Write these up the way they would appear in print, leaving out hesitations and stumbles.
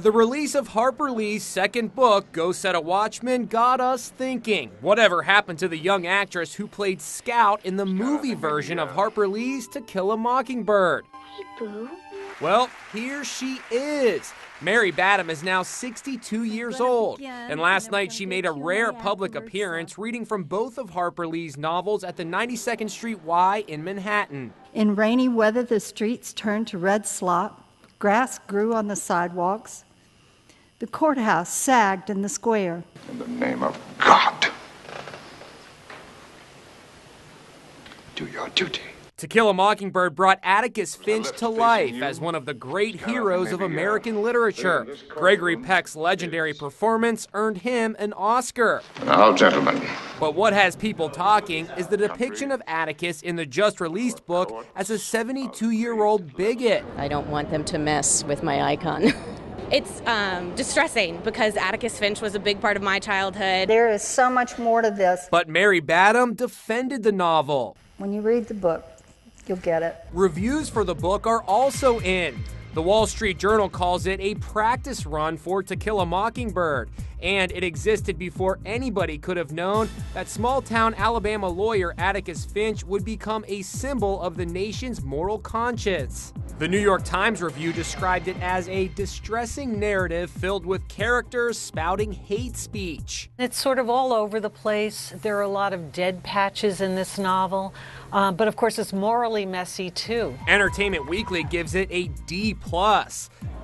The release of Harper Lee's second book, Go Set a Watchman, got us thinking. Whatever happened to the young actress who played Scout in the movie version of Harper Lee's To Kill a Mockingbird? Hey, boo. Well, here she is. Mary Badham is now 62 years old, and last night she made a rare public appearance reading from both of Harper Lee's novels at the 92nd Street Y in Manhattan. In rainy weather, the streets turned to red slop. Grass grew on the sidewalks. The courthouse sagged in the square. In the name of God, do your duty. To Kill a Mockingbird brought Atticus Finch to life as one of the great heroes of American literature. Gregory Peck's legendary performance earned him an Oscar. Now, gentlemen. But what has people talking is the depiction of Atticus in the just-released book as a 72-year-old bigot. I don't want them to mess with my icon. It's distressing because Atticus Finch was a big part of my childhood. There is so much more to this. But Mary Badham defended the novel. When you read the book, you'll get it. Reviews for the book are also in. The Wall Street Journal calls it a practice run for To Kill a Mockingbird, and it existed before anybody could have known that small-town Alabama lawyer Atticus Finch would become a symbol of the nation's moral conscience. The New York Times review described it as a distressing narrative filled with characters spouting hate speech. It's sort of all over the place. There are a lot of dead patches in this novel, but of course it's morally messy too. Entertainment Weekly gives it a D+.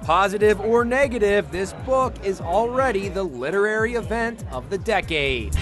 Positive or negative, this book is already the literary event of the decade.